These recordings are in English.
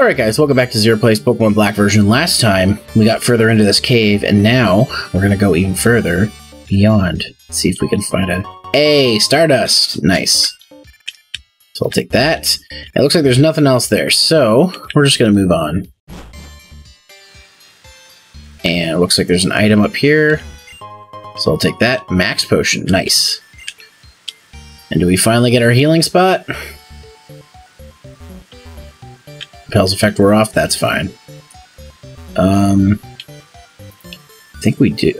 Alright guys, welcome back to Zero Place Pokemon Black version. Last time, we got further into this cave, and now we're going to go even further beyond. Let's see if we can find a... Hey, Stardust! Nice. So I'll take that. It looks like there's nothing else there, so we're just going to move on. And it looks like there's an item up here. So I'll take that. Max Potion. Nice. And do we finally get our healing spot? Pel's effect wore off, that's fine. I think we do.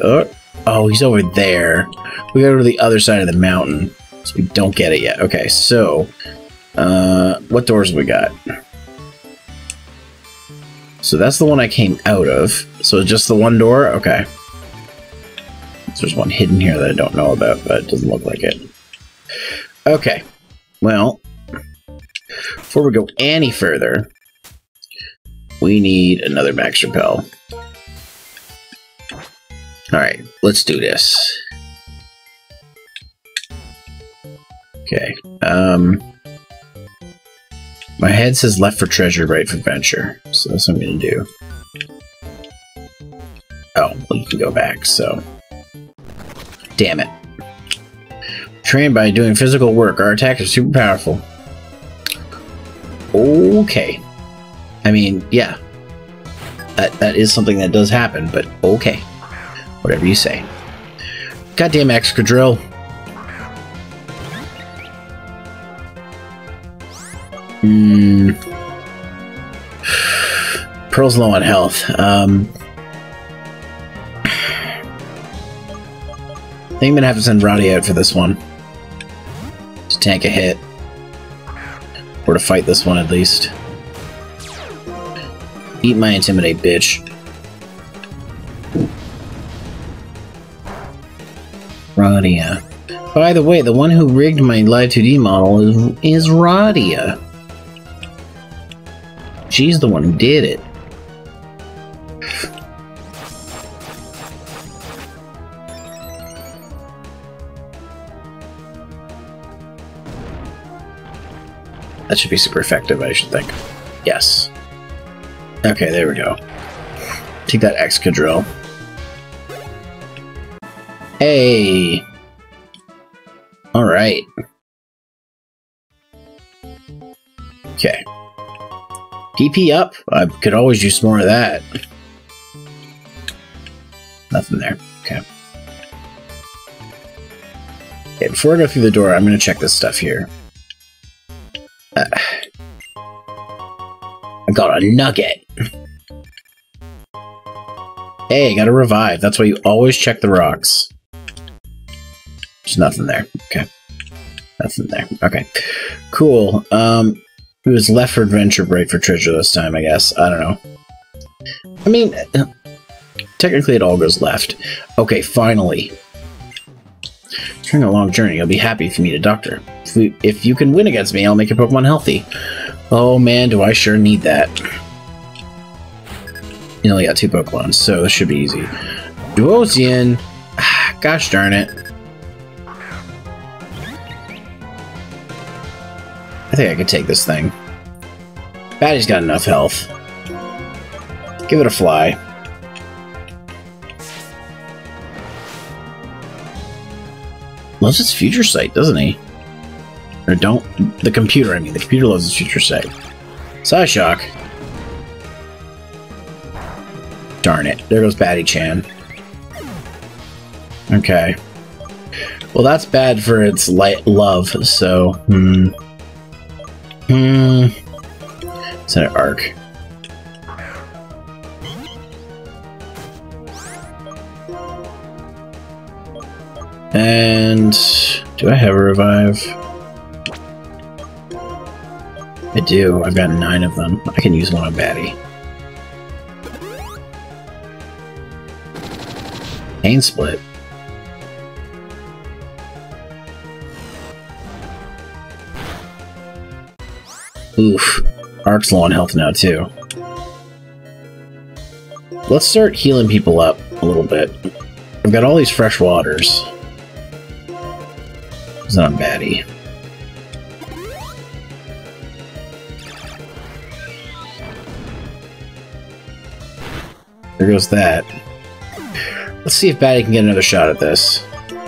Oh, he's over there. We gotta go to the other side of the mountain. So we don't get it yet. Okay, so what doors have we got? So that's the one I came out of. So just the one door? Okay. So there's one hidden here that I don't know about, but it doesn't look like it. Okay. Well, before we go any further, we need another Max Repel. Alright, let's do this. Okay, my head says left for treasure, right for venture. So that's what I'm gonna do. Oh, well, you can go back, so... Damn it. Trained by doing physical work, our attacks are super powerful. Okay. I mean, yeah. That is something that does happen, but okay. Whatever you say. Goddamn Excadrill. Pearl's low on health. I think I'm gonna have to send Rodia out for this one. To tank a hit. Or to fight this one, at least. Eat my Intimidate, bitch. Rodia. By the way, the one who rigged my Live 2D model is Rodia. She's the one who did it. That should be super effective, I should think. Yes. Okay, there we go. Take that Excadrill. Hey! Alright. Okay. PP up! I could always use more of that. Nothing there. Okay. Okay, before I go through the door, I'm gonna check this stuff here. I got a nugget! Hey, gotta revive. That's why you always check the rocks. There's nothing there. Okay. Nothing there. Okay. Cool. It was left for adventure, right for treasure this time, I guess. I don't know. I mean, technically it all goes left. Okay, finally. During a long journey, I'll be happy if you meet a doctor. If you can win against me, I'll make your Pokemon healthy. Oh man, do I sure need that. You only got two Pokemon, so this should be easy. Duosion! Gosh darn it. I think I could take this thing. Batty's got enough health. Give it a fly. Loves its Future Sight, doesn't he? Or don't... The computer, I mean. The computer loves its Future Sight. Psyshock. Darn it. There goes Batty Chan. Okay. Well, that's bad for its love, so... It's an arc. And... Do I have a revive? I do. I've got 9 of them. I can use one on Batty. Pain Split. Oof. Ark's low on health now, too. Let's start healing people up a little bit. I've got all these fresh waters. It's not Batty. There goes that. Let's see if Batty can get another shot at this. I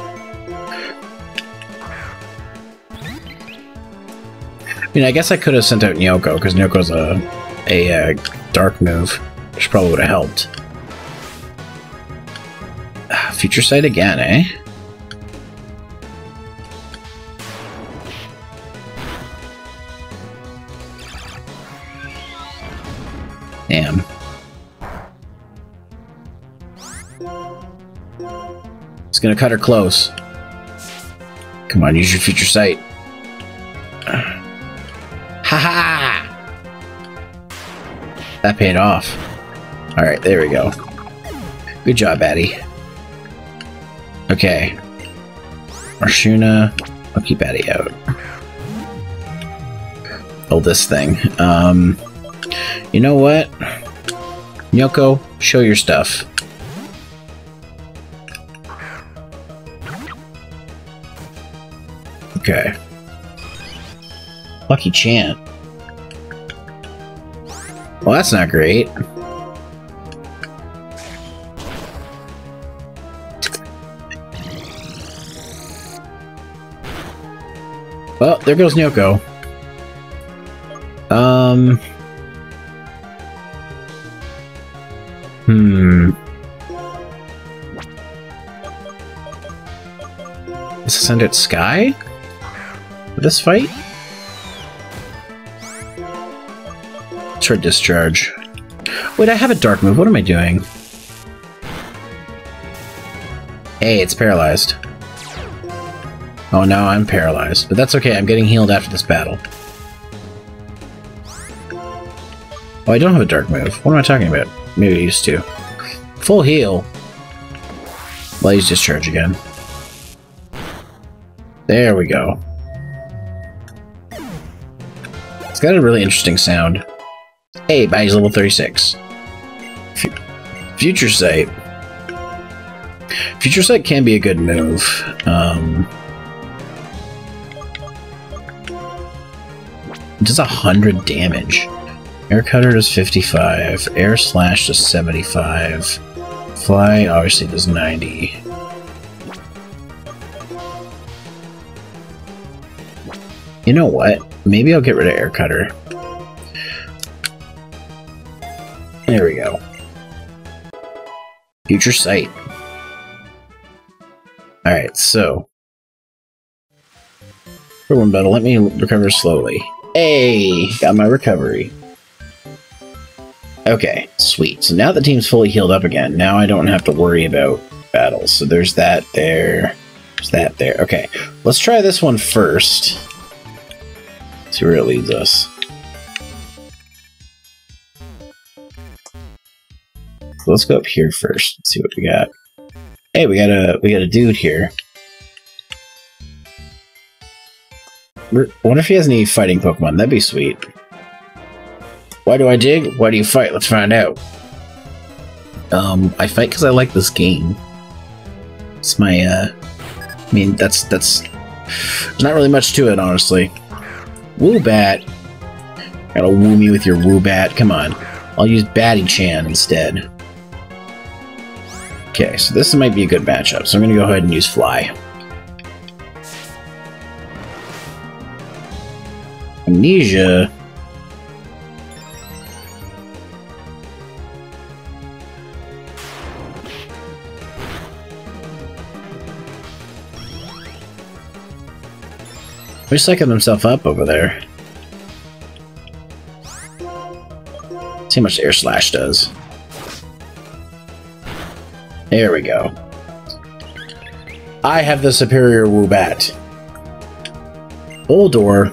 mean, I guess I could have sent out Nyoko, because Nyoko's a dark move, which probably would have helped. Future Sight again, eh? Damn. It's gonna cut her close. Come on, use your Future Sight. Haha! That paid off. Alright, there we go. Good job, Addy. Okay. Arshuna. I'll keep Addy out. Oh, this thing. You know what? Nyoko, show your stuff. Okay. Lucky Chant. Well, that's not great. Well, there goes Nyoko. Is this under Sky? For this fight? Or discharge. Wait, I have a dark move. What am I doing? Hey, it's paralyzed. Oh no, I'm paralyzed. But that's okay, I'm getting healed after this battle. Oh, I don't have a dark move. What am I talking about? Maybe I used to. Full heal. Well, use discharge again. There we go. It's got a really interesting sound. Hey, Batty's level 36. Future Sight. Future Sight can be a good move. It does 100 damage. Air Cutter does 55. Air Slash does 75. Fly obviously does 90. You know what? Maybe I'll get rid of Air Cutter. There we go. Future Sight. Alright, so. For one battle, let me recover slowly. Hey! Got my recovery. Okay, sweet. So now the team's fully healed up again. Now I don't have to worry about battles. So there's that there. There's that there. Okay, let's try this one first. See where it leads us. So let's go up here first and see what we got. Hey, we got a dude here. I wonder if he has any fighting Pokemon. That'd be sweet. Why do I dig? Why do you fight? Let's find out. I fight because I like this game. It's my I mean that's there's not really much to it, honestly. Woobat. Gotta woo me with your Woobat, come on. I'll use Batty Chan instead. Okay, so this might be a good matchup, so I'm going to go ahead and use Fly. Amnesia. They're sucking themselves up over there. See how much Air Slash does. There we go. I have the superior Wubat. Boldore.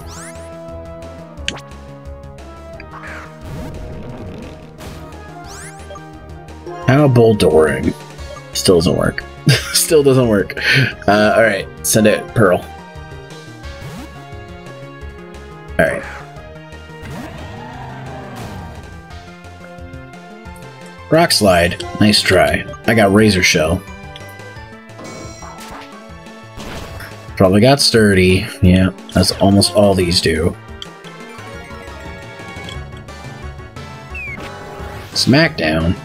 How Boldoring? Still doesn't work. Still doesn't work. Alright, send it, Pearl. Alright. Rock Slide. Nice try. I got Razor Shell. Probably got Sturdy. Yeah, that's almost all these do. Smackdown.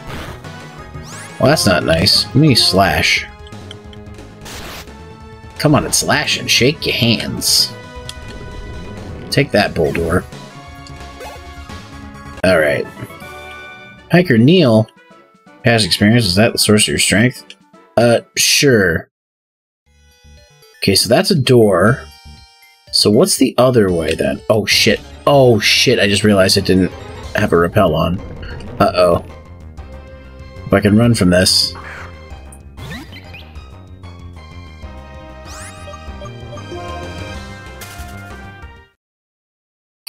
Well, that's not nice. Let me slash. Come on and slash and shake your hands. Take that, Boldore. Alright. Hiker Neil. Past experience, is that the source of your strength? Sure. Okay, so that's a door. So what's the other way then? Oh shit. Oh shit, I just realized I didn't have a rappel on. Uh-oh. If I can run from this.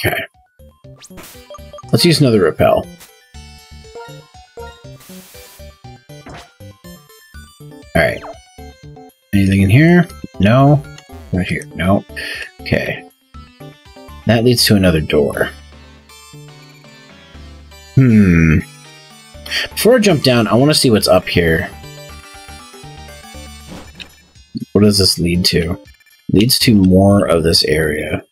Okay. Let's use another rappel. Alright. Anything in here? No. Right here. No. Okay. That leads to another door. Hmm. Before I jump down, I want to see what's up here. What does this lead to? Leads to more of this area.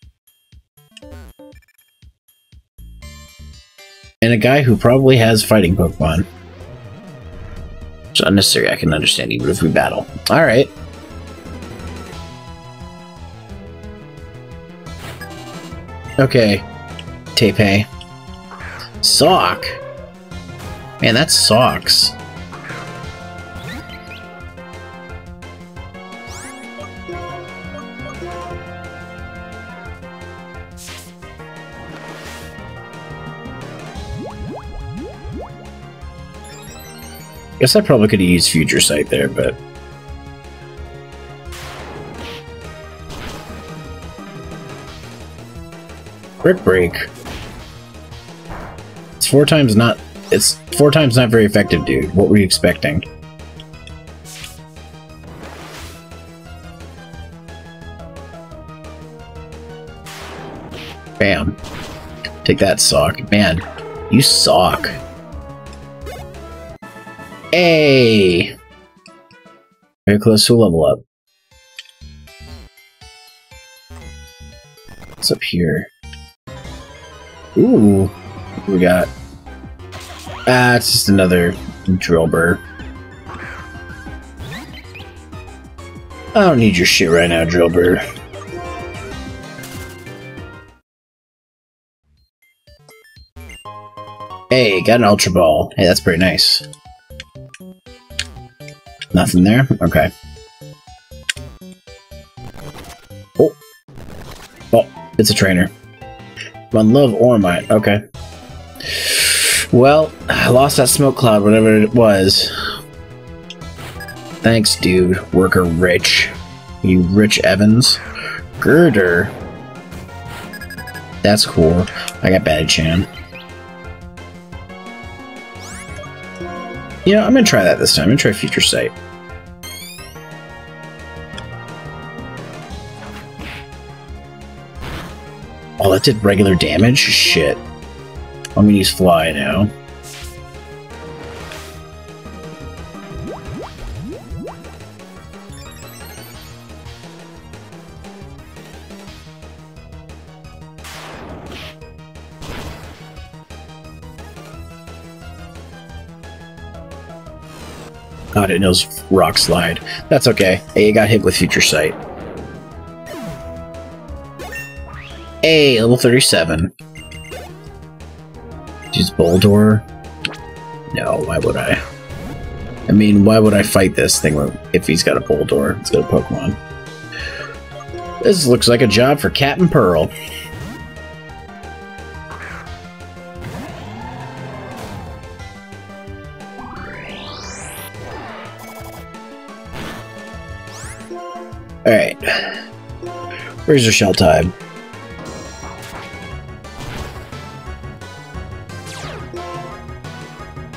And a guy who probably has fighting Pokemon. It's unnecessary, I can understand, even if we battle. Alright. Okay. Tepe. Sock? Man, that sucks. Guess I probably could have used Future Sight there, but... Brick Break. It's four times not very effective, dude. What were you expecting? Bam. Take that, sock. Man, you sock. Hey! Very close to a level up. What's up here? Ooh, what do we got? Ah, it's just another Drilbur. I don't need your shit right now, Drilbur. Hey, got an Ultra Ball. Hey, that's pretty nice. Nothing there? Okay. Oh. Oh, it's a trainer. One love or mine. Okay. Well, I lost that smoke cloud, whatever it was. Thanks, dude. Worker Rich. You Rich Evans. Girder. That's cool. I got Batty Chan. You know, I'm gonna try that this time. I'm gonna try Future Sight. Oh, that did regular damage? Shit. I'm gonna use Fly now. God, it knows Rock Slide. That's okay. Hey, it got hit with Future Sight. Hey, level 37. Use Boldore? No, why would I? I mean, why would I fight this thing if he's got a Boldore? It's got a Pokemon. This looks like a job for Captain Pearl. Alright. Razor Shell time.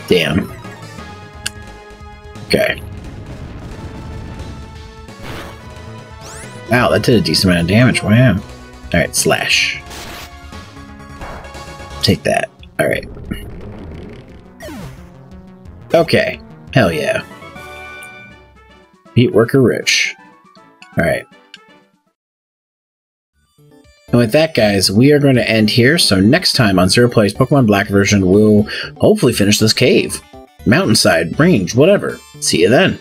Damn. Okay. Wow, that did a decent amount of damage. Wow. Alright, slash. Take that. Alright. Okay. Hell yeah. Beat Worker Rich. Alright. And with that, guys, we are going to end here, so next time on Zero Place Pokemon Black version, we'll hopefully finish this cave. mountainside, range, whatever. See you then.